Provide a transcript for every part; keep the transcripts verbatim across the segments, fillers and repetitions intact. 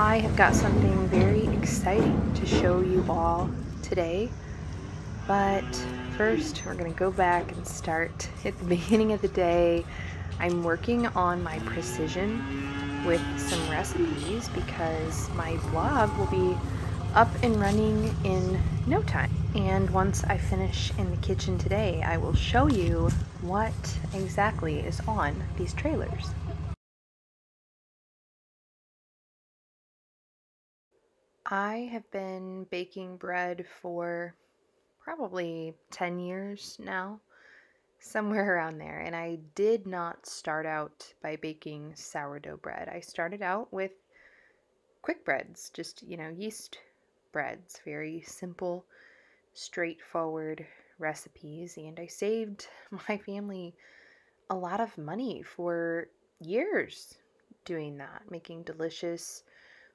I have got something very exciting to show you all today, but first we're going to go back and start at the beginning of the day. I'm working on my precision with some recipes because my blog will be up and running in no time, and once I finish in the kitchen today I will show you what exactly is on these trailers. I have been baking bread for probably ten years now, somewhere around there, and I did not start out by baking sourdough bread. I started out with quick breads, just, you know, yeast breads, very simple, straightforward recipes, and I saved my family a lot of money for years doing that, making delicious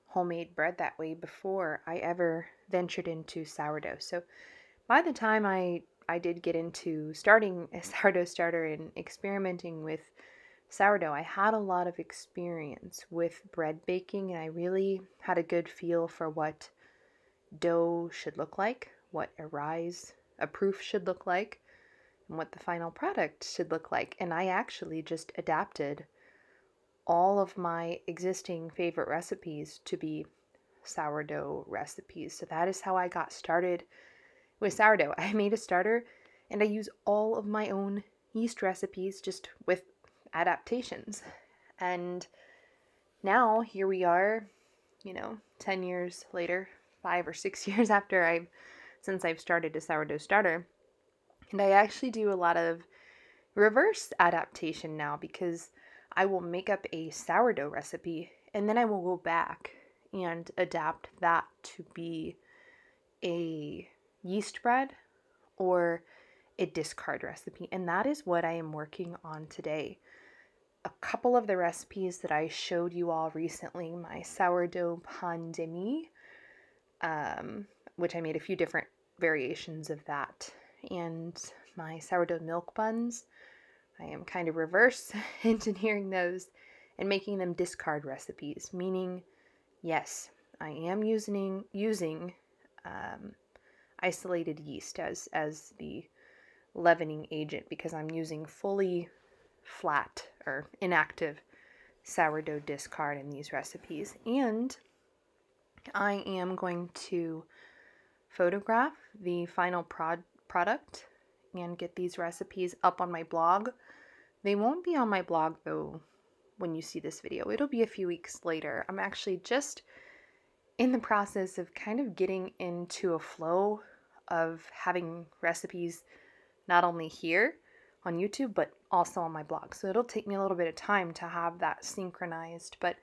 homemade bread that way before I ever ventured into sourdough. So by the time I, I did get into starting a sourdough starter and experimenting with sourdough, I had a lot of experience with bread baking, and I really had a good feel for what dough should look like, what a rise, a proof should look like, and what the final product should look like. And I actually just adapted all of my existing favorite recipes to be sourdough recipes. So that is how I got started with sourdough. I made a starter and I use all of my own yeast recipes, just with adaptations. And now here we are, you know, ten years later, five or six years after I've, since I've started a sourdough starter. And I actually do a lot of reverse adaptation now, because I will make up a sourdough recipe and then I will go back and adapt that to be a yeast bread or a discard recipe. And that is what I am working on today. A couple of the recipes that I showed you all recently, my sourdough Pain De Mie, um, which I made a few different variations of that, and my sourdough milk buns, I am kind of reverse engineering those and making them discard recipes, meaning, yes, I am using using um, isolated yeast as, as the leavening agent, because I'm using fully flat or inactive sourdough discard in these recipes. And I am going to photograph the final prod product and get these recipes up on my blog. They won't be on my blog though when you see this video. It'll be a few weeks later. I'm actually just in the process of kind of getting into a flow of having recipes not only here on YouTube but also on my blog. So it'll take me a little bit of time to have that synchronized. But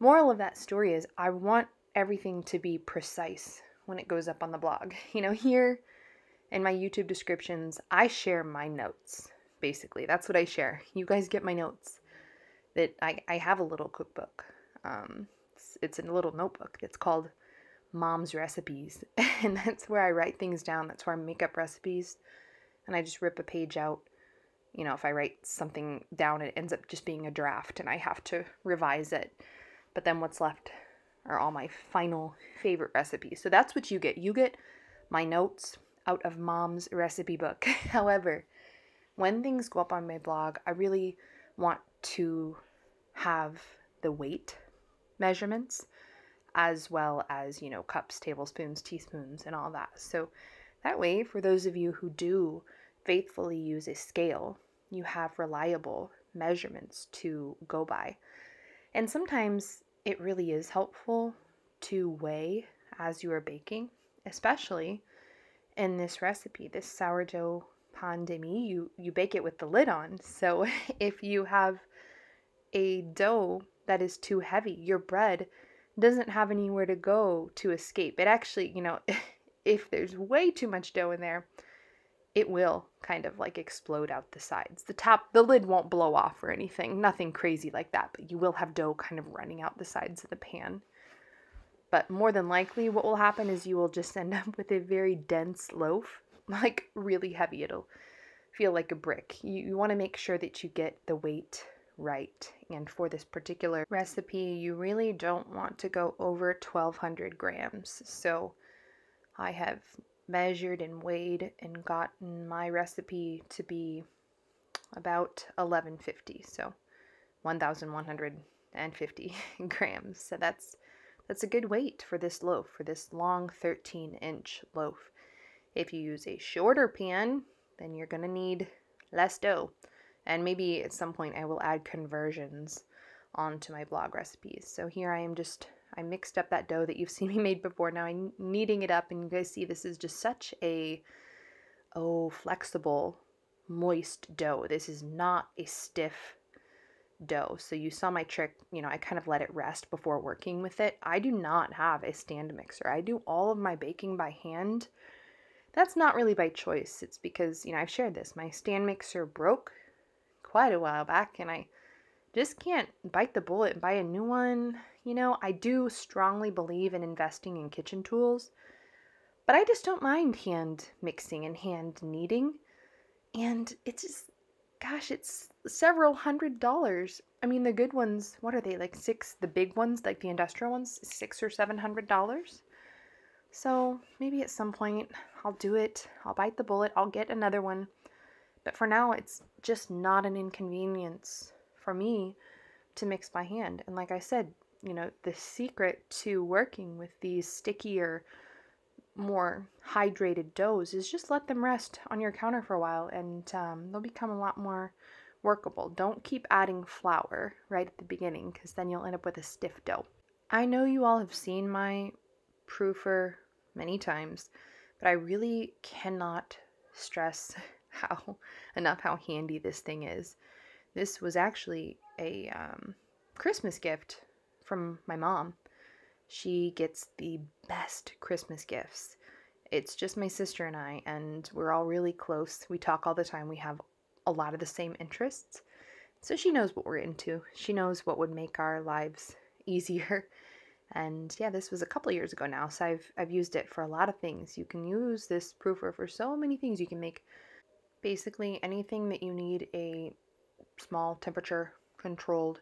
moral of that story is I want everything to be precise when it goes up on the blog. You know, here in my YouTube descriptions, I share my notes, basically. That's what I share. You guys get my notes. That I, I have a little cookbook. Um, it's, it's a little notebook that's called Mom's Recipes. And that's where I write things down. That's where I make up recipes. And I just rip a page out. You know, if I write something down, it ends up just being a draft and I have to revise it. But then what's left are all my final favorite recipes. So that's what you get. You get my notes out of Mom's recipe book. However, when things go up on my blog, I really want to have the weight measurements as well as, you know, cups, tablespoons, teaspoons, and all that. So that way, for those of you who do faithfully use a scale, you have reliable measurements to go by. And sometimes it really is helpful to weigh as you are baking, especially in this recipe, this sourdough Pain De Mie, you, you bake it with the lid on. So if you have a dough that is too heavy, your bread doesn't have anywhere to go to escape. It actually, you know, if there's way too much dough in there, it will kind of like explode out the sides. The top, the lid won't blow off or anything, nothing crazy like that, but you will have dough kind of running out the sides of the pan. But more than likely what will happen is you will just end up with a very dense loaf, like really heavy. It'll feel like a brick. You, you want to make sure that you get the weight right. And for this particular recipe, you really don't want to go over twelve hundred grams. So I have measured and weighed and gotten my recipe to be about eleven fifty, so eleven fifty grams. So that's that's a good weight for this loaf, for this long thirteen inch loaf. If you use a shorter pan, then you're gonna need less dough, and maybe at some point I will add conversions onto my blog recipes. So here I am, just I mixed up that dough that you've seen me made before. Now I'm kneading it up, and you guys see this is just such a, oh, flexible, moist dough. This is not a stiff dough. So you saw my trick, you know, I kind of let it rest before working with it. I do not have a stand mixer. I do all of my baking by hand. That's not really by choice. It's because, you know, I've shared this. My stand mixer broke quite a while back, and I just can't bite the bullet and buy a new one. You know, I do strongly believe in investing in kitchen tools, but I just don't mind hand mixing and hand kneading. And it's just, gosh, it's several hundred dollars. I mean, the good ones, what are they, like six, the big ones, like the industrial ones, six or seven hundred dollars. So maybe at some point I'll do it. I'll bite the bullet. I'll get another one. But for now, it's just not an inconvenience for me to mix by hand. And like I said, you know, the secret to working with these stickier, more hydrated doughs is just let them rest on your counter for a while, and um, they'll become a lot more workable. Don't keep adding flour right at the beginning, because then you'll end up with a stiff dough. I know you all have seen my proofer many times, but I really cannot stress how enough how handy this thing is. This was actually a um, Christmas gift from my mom. She gets the best Christmas gifts. It's just my sister and I, and we're all really close. We talk all the time. We have a lot of the same interests. So she knows what we're into. She knows what would make our lives easier. And yeah, this was a couple of years ago now, so I've, I've used it for a lot of things. You can use this proofer for so many things. You can make basically anything that you need a small temperature controlled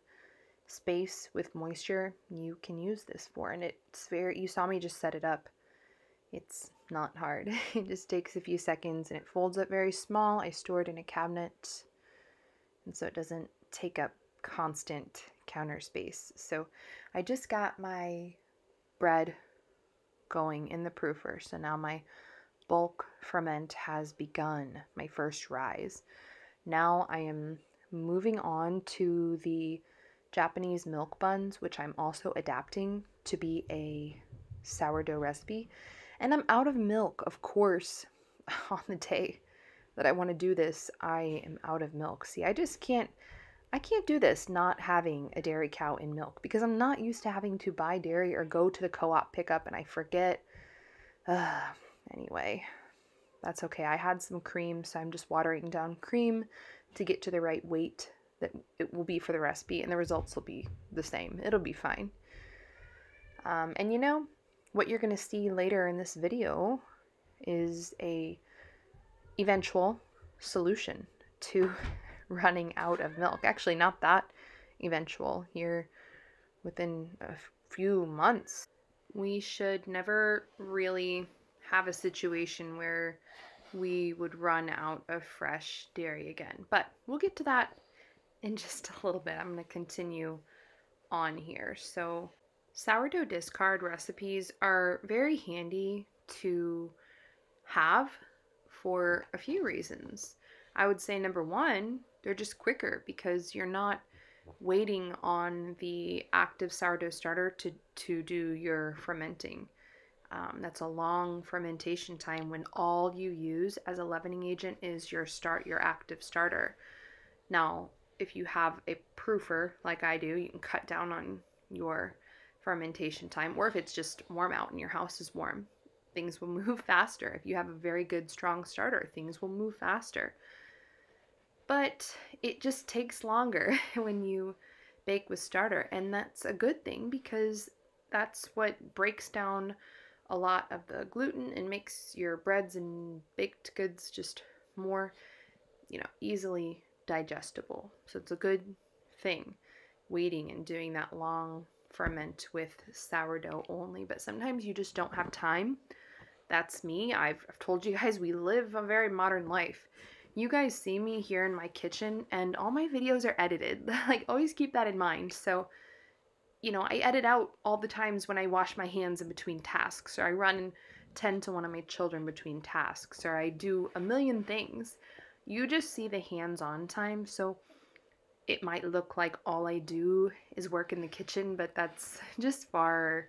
space with moisture, you can use this for. And it's very, you saw me just set it up. It's not hard. It just takes a few seconds, and it folds up very small. I store it in a cabinet, and so it doesn't take up constant counter space. So I just got my bread going in the proofer. So now my bulk ferment has begun, my first rise. Now I am moving on to the Japanese milk buns, which I'm also adapting to be a sourdough recipe. And I'm out of milk, of course, on the day that I want to do this. I am out of milk. See, I just can't, I can't do this not having a dairy cow in milk, because I'm not used to having to buy dairy or go to the co-op pickup, and I forget. Uh, anyway, that's okay. I had some cream, so I'm just watering down cream to get to the right weight that it will be for the recipe, and the results will be the same. It'll be fine. Um, and you know, what you're going to see later in this video is a eventual solution to running out of milk. Actually, not that eventual. Here, within a few months, we should never really have a situation where we would run out of fresh dairy again. But we'll get to that in just a little bit. I'm going to continue on here. So sourdough discard recipes are very handy to have for a few reasons. I would say number one, they're just quicker, because you're not waiting on the active sourdough starter to, to do your fermenting. Um, that's a long fermentation time when all you use as a leavening agent is your start, your active starter. Now, if you have a proofer like I do, you can cut down on your fermentation time, or if it's just warm out and your house is warm, things will move faster. If you have a very good, strong starter, things will move faster. But it just takes longer when you bake with starter, and that's a good thing, because that's what breaks down a lot of the gluten and makes your breads and baked goods just more, you know, easily digestible. So it's a good thing, waiting and doing that long ferment with sourdough only. But sometimes you just don't have time. That's me. I've, I've told you guys we live a very modern life. You guys see me here in my kitchen and all my videos are edited. Like, always keep that in mind. So, you know, I edit out all the times when I wash my hands in between tasks, or I run and tend to one of my children between tasks, or I do a million things. You just see the hands-on time, so it might look like all I do is work in the kitchen, but that's just far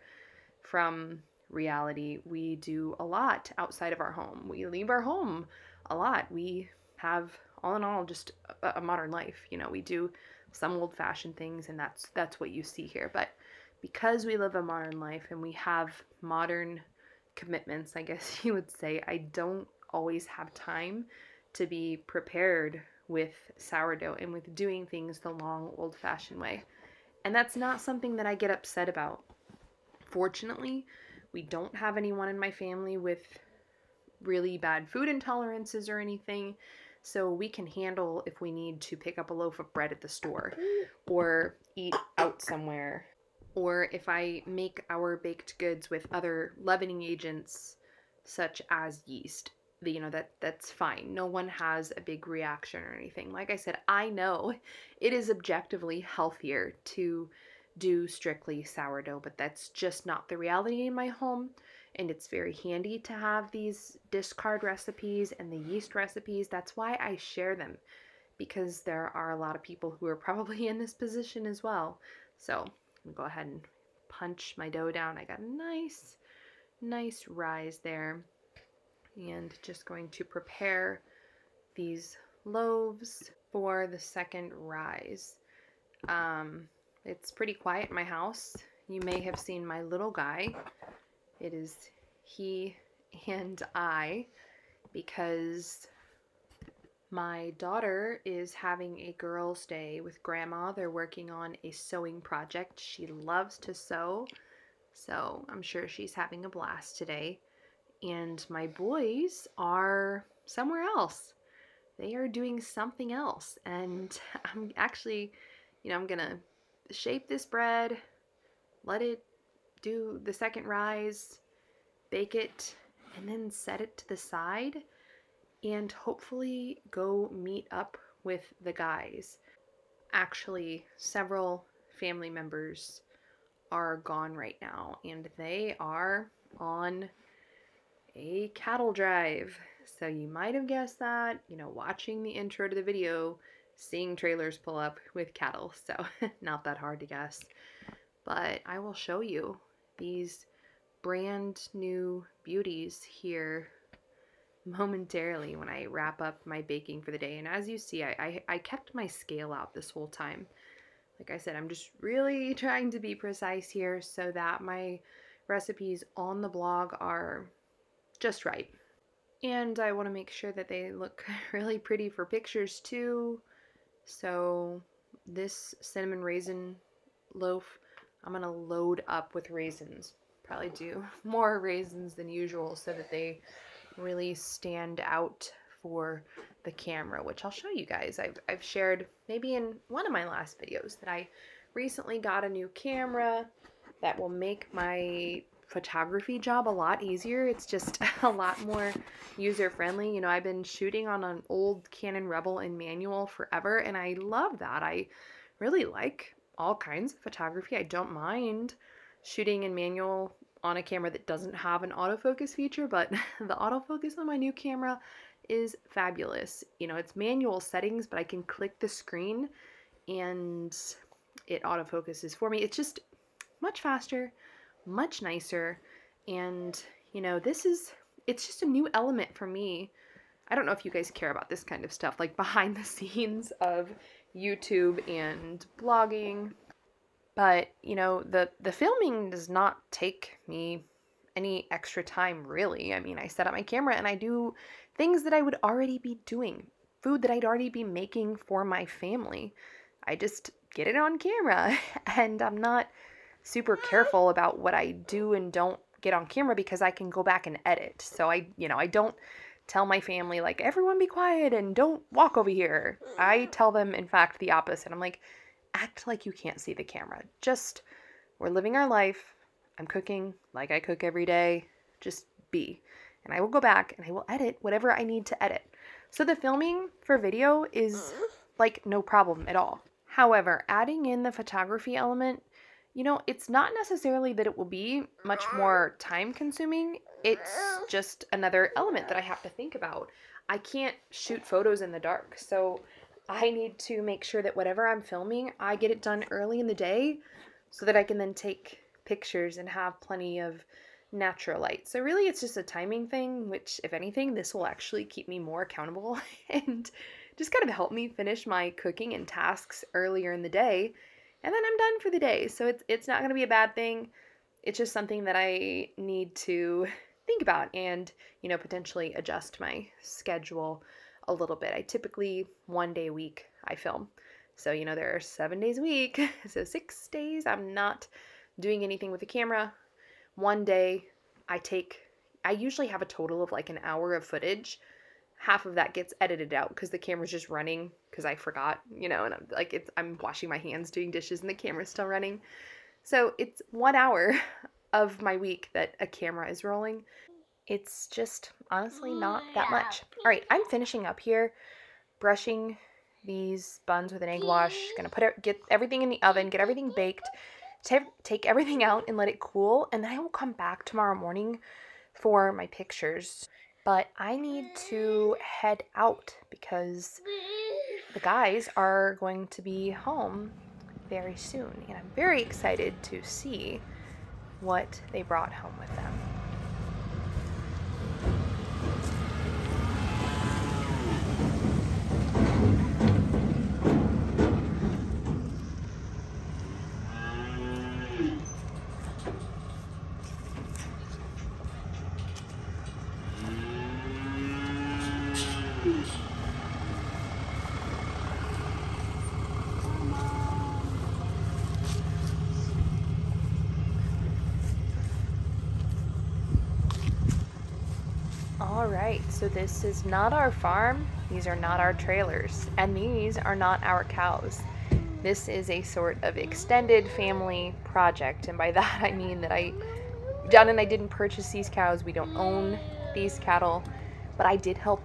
from reality. We do a lot outside of our home. We leave our home a lot. We have, all in all, just a, a modern life. You know, we do some old-fashioned things, and that's that's what you see here. But because we live a modern life and we have modern commitments, I guess you would say, I don't always have time to be prepared with sourdough and with doing things the long old-fashioned way. And that's not something that I get upset about. Fortunately, we don't have anyone in my family with really bad food intolerances or anything, so we can handle if we need to pick up a loaf of bread at the store or eat out somewhere, or if I make our baked goods with other leavening agents such as yeast. You know, that that's fine. No one has a big reaction or anything. Like I said, I know it is objectively healthier to do strictly sourdough, but that's just not the reality in my home. And it's very handy to have these discard recipes and the yeast recipes. That's why I share them, because there are a lot of people who are probably in this position as well. So I'm gonna go ahead and punch my dough down. I got a nice, nice rise there. And just going to prepare these loaves for the second rise. Um, it's pretty quiet in my house. You may have seen my little guy. It is he and I, because my daughter is having a girls' day with grandma. They're working on a sewing project. She loves to sew, so I'm sure she's having a blast today. And my boys are somewhere else. They are doing something else. And I'm actually, you know, I'm gonna shape this bread, let it do the second rise, bake it, and then set it to the side and hopefully go meet up with the guys. Actually, several family members are gone right now and they are on a cattle drive. So you might have guessed that, you know, watching the intro to the video, seeing trailers pull up with cattle. So not that hard to guess, but I will show you these brand new beauties here momentarily when I wrap up my baking for the day. And as you see, I, I, I kept my scale out this whole time. Like I said, I'm just really trying to be precise here so that my recipes on the blog are just right. And I want to make sure that they look really pretty for pictures too. So this cinnamon raisin loaf, I'm going to load up with raisins. Probably do more raisins than usual so that they really stand out for the camera, which I'll show you guys. I've, I've shared maybe in one of my last videos that I recently got a new camera that will make my photography job a lot easier. It's just a lot more user-friendly. You know, I've been shooting on an old Canon Rebel and manual forever, and I love that. I really like all kinds of photography. I don't mind shooting in manual on a camera that doesn't have an autofocus feature, but the autofocus on my new camera is fabulous. You know, it's manual settings, but I can click the screen and it autofocuses for me. It's just much faster, much nicer. And you know, this is, it's just a new element for me. I don't know if you guys care about this kind of stuff, like behind the scenes of YouTube and blogging, but you know, the the filming does not take me any extra time, really. I mean, I set up my camera and I do things that I would already be doing, food that I'd already be making for my family. I just get it on camera, and I'm not super careful about what I do and don't get on camera because I can go back and edit. So I, you know, I don't tell my family like, everyone be quiet and don't walk over here. I tell them, in fact, the opposite. I'm like, act like you can't see the camera. Just, we're living our life. I'm cooking like I cook every day. Just be. And I will go back and I will edit whatever I need to edit. So the filming for video is like no problem at all. However, adding in the photography element, you know, it's not necessarily that it will be much more time consuming. It's just another element that I have to think about. I can't shoot photos in the dark, so I need to make sure that whatever I'm filming, I get it done early in the day so that I can then take pictures and have plenty of natural light. So really it's just a timing thing, which if anything, this will actually keep me more accountable and just kind of help me finish my cooking and tasks earlier in the day, and then I'm done for the day. So it's, it's not going to be a bad thing. It's just something that I need to think about and, you know, potentially adjust my schedule a little bit. I typically, one day a week, I film. So, you know, there are seven days a week. So six days, I'm not doing anything with the camera. One day I take, I usually have a total of like an hour of footage. Half of that gets edited out because the camera's just running because I forgot, you know, and I'm like, it's, I'm washing my hands doing dishes and the camera's still running. So it's one hour of my week that a camera is rolling. It's just honestly not that much. All right, I'm finishing up here, brushing these buns with an egg wash. Gonna put it, get everything in the oven, get everything baked, take everything out and let it cool. And then I will come back tomorrow morning for my pictures. But I need to head out because the guys are going to be home very soon. And I'm very excited to see what they brought home with them. Alright, so this is not our farm, these are not our trailers, and these are not our cows. This is a sort of extended family project, and by that I mean that I, John and I didn't purchase these cows, we don't own these cattle, but I did help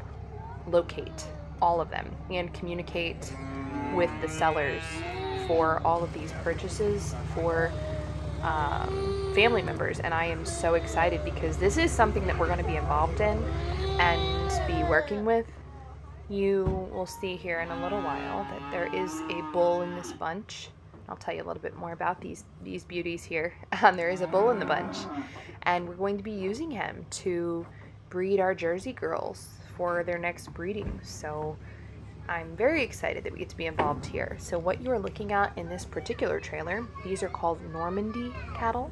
locate all of them and communicate with the sellers for all of these purchases for Um, family members, and I am so excited because this is something that we're going to be involved in and be working with. You will see here in a little while that there is a bull in this bunch. I'll tell you a little bit more about these these beauties here. Um, there is a bull in the bunch, and we're going to be using him to breed our Jersey girls for their next breeding. So I'm very excited that we get to be involved here. So what you are looking at in this particular trailer, these are called Normande cattle.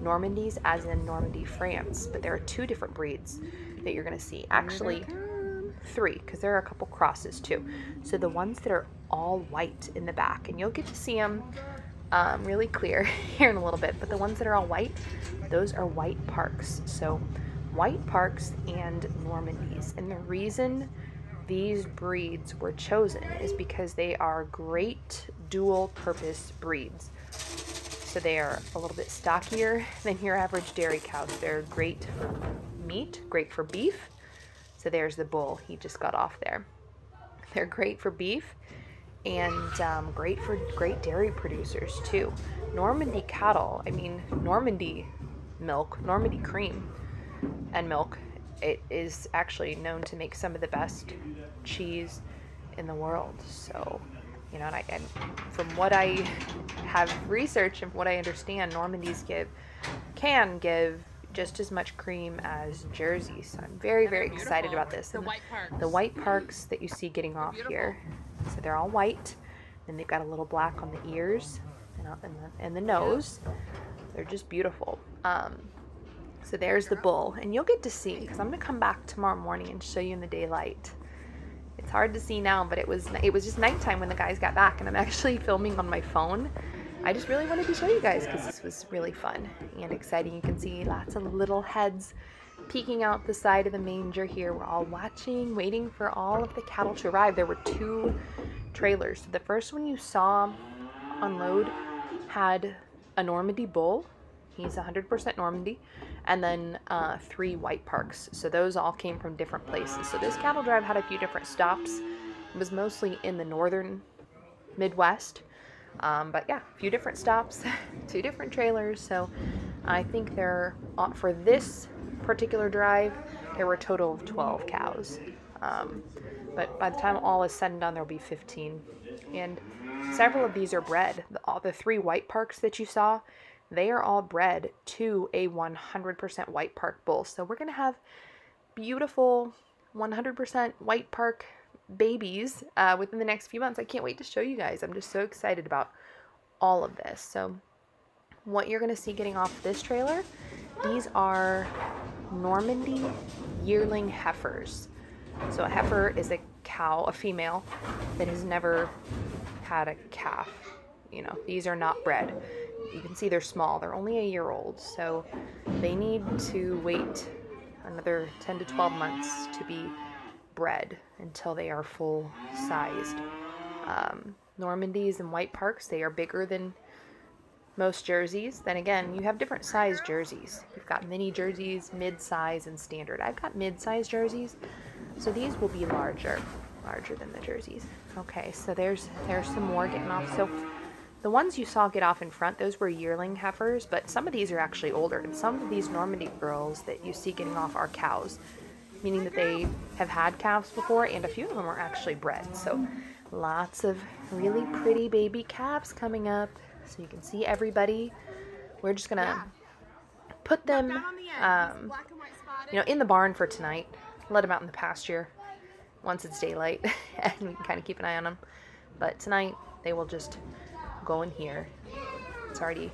Normandies as in Normandy, France. But there are two different breeds that you're going to see. Actually, three, because there are a couple crosses too. So the ones that are all white in the back, and you'll get to see them um, really clear here in a little bit. But the ones that are all white, those are White Parks. So White Parks and Normandies. And the reason these breeds were chosen is because they are great dual purpose breeds. So they are a little bit stockier than your average dairy cows. They're great for meat, great for beef. So there's the bull, he just got off there. They're great for beef and um, great for great dairy producers too. Normandy cattle, I mean Normandy milk, Normandy cream and milk, it is actually known to make some of the best cheese in the world. So, you know, and, I, and from what I have researched and from what I understand, Normandies give, can give just as much cream as Jersey. So I'm very, very excited about this. And the white parks. The white parks that you see getting off here. So they're all white, and they've got a little black on the ears and, and, the, and the nose. They're just beautiful. Um, So there's the bull, and you'll get to see, because I'm going to come back tomorrow morning and show you in the daylight. It's hard to see now, but it was it was just nighttime when the guys got back, and I'm actually filming on my phone. I just really wanted to show you guys because this was really fun and exciting. You can see lots of little heads peeking out the side of the manger here. We're all watching, waiting for all of the cattle to arrive. There were two trailers. So the first one you saw unload had a Normandy bull. He's one hundred percent Normandy, and then uh, three White Parks. So those all came from different places. So this cattle drive had a few different stops. It was mostly in the northern Midwest, um, but yeah, a few different stops, two different trailers. So I think there, for this particular drive, there were a total of twelve cows. Um, but by the time all is said and done, there'll be fifteen. And several of these are bred. The, all, the three White Parks that you saw, they are all bred to a one hundred percent White Park bull. So we're going to have beautiful one hundred percent White Park babies uh, within the next few months. I can't wait to show you guys. I'm just so excited about all of this. So what you're going to see getting off this trailer, these are Normandy yearling heifers. So a heifer is a cow, a female, that has never had a calf. You know, these are not bred. You can see they're small. They're only a year old, so they need to wait another ten to twelve months to be bred until they are full-sized. Um, Normandies and White Parks, they are bigger than most Jerseys. Then again, you have different size Jerseys. You've got mini Jerseys, mid-size, and standard. I've got mid-size Jerseys, so these will be larger, larger than the Jerseys. Okay, so there's there's some more getting off. So the ones you saw get off in front, those were yearling heifers, but some of these are actually older, and some of these Normandy girls that you see getting off are cows, meaning that they have had calves before, and a few of them are actually bred. So lots of really pretty baby calves coming up, so you can see everybody. We're just gonna put them, um, you know, in the barn for tonight, let them out in the pasture once it's daylight, and we can kind of keep an eye on them. But tonight, they will just go in here. It's already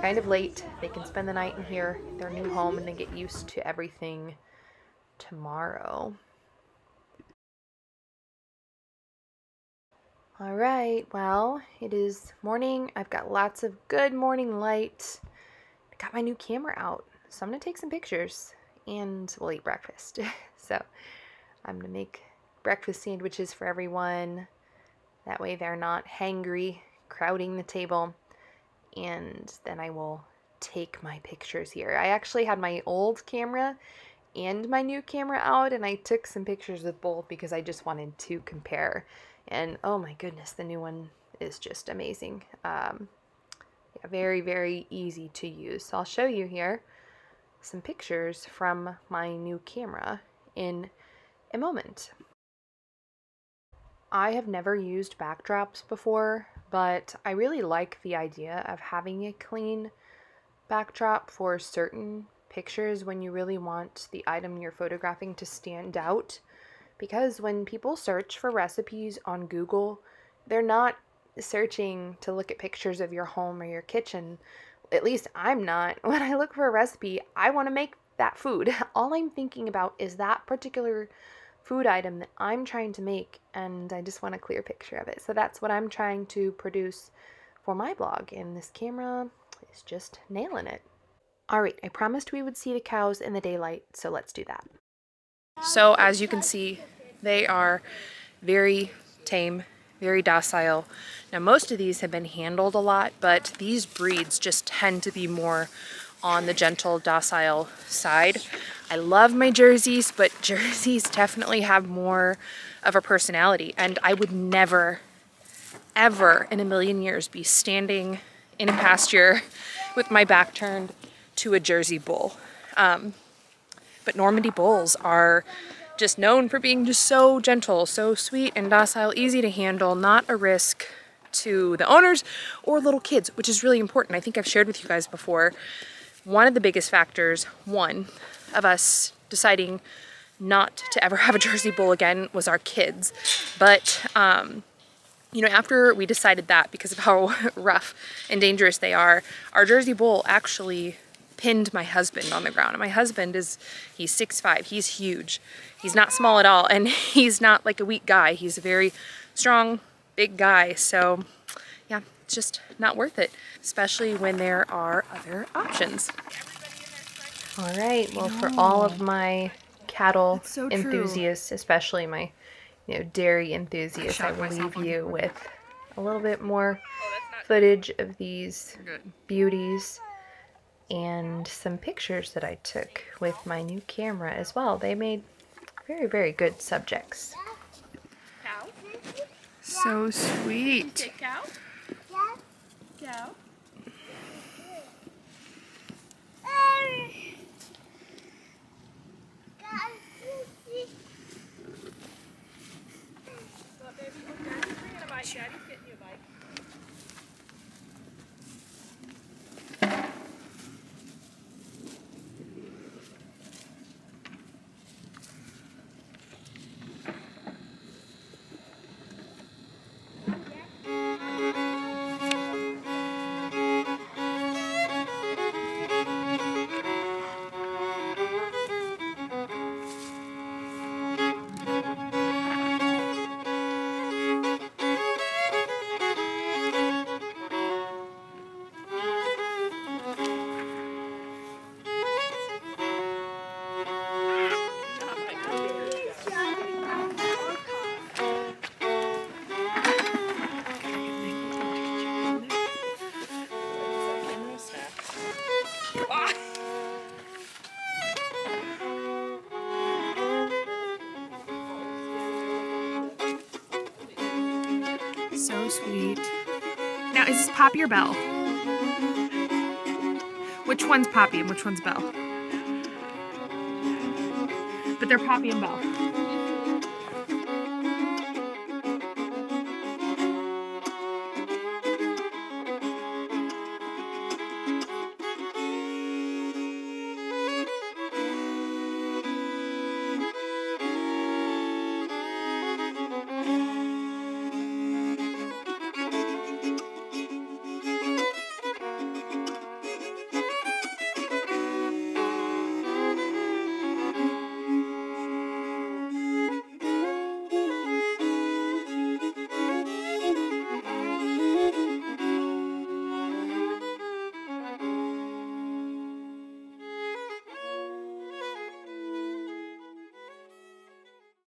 kind of late. They can spend the night in here, their new home, and then get used to everything tomorrow. All right, well, it is morning. I've got lots of good morning light. I got my new camera out, so I'm gonna take some pictures and we'll eat breakfast. So I'm gonna make breakfast sandwiches for everyone. That way they're not hangry, crowding the table, and then I will take my pictures here. I actually had my old camera and my new camera out, and I took some pictures with both because I just wanted to compare. And oh my goodness, the new one is just amazing. Um, yeah, very, very easy to use. So I'll show you here some pictures from my new camera in a moment. I have never used backdrops before, but I really like the idea of having a clean backdrop for certain pictures when you really want the item you're photographing to stand out. Because when people search for recipes on Google, they're not searching to look at pictures of your home or your kitchen. At least I'm not. When I look for a recipe, I want to make that food. All I'm thinking about is that particular food item that I'm trying to make, and I just want a clear picture of it. So that's what I'm trying to produce for my blog, and this camera is just nailing it. All right, I promised we would see the cows in the daylight, so let's do that. So as you can see, they are very tame, very docile. Now most of these have been handled a lot, but these breeds just tend to be more on the gentle, docile side. I love my Jerseys, but Jerseys definitely have more of a personality, and I would never, ever in a million years be standing in a pasture with my back turned to a Jersey bull. Um, but Normandy bulls are just known for being just so gentle, so sweet and docile, easy to handle, not a risk to the owners or little kids, which is really important. I think I've shared with you guys before, one of the biggest factors, one, of us deciding not to ever have a Jersey bull again was our kids. But, um, you know, after we decided that, because of how rough and dangerous they are, our Jersey bull actually pinned my husband on the ground. And my husband is, he's six five, he's huge. He's not small at all, and he's not like a weak guy. He's a very strong, big guy, so yeah, it's just not worth it, especially when there are other options. All right, well, for all of my cattle so enthusiasts, true. Especially my you know dairy enthusiasts, I, I will leave you with a little bit more footage of these beauties and some pictures that I took with my new camera as well. They made very, very good subjects. So sweet. So sweet. Now, is this Poppy or Belle? Which one's Poppy and which one's Belle? But they're Poppy and Belle.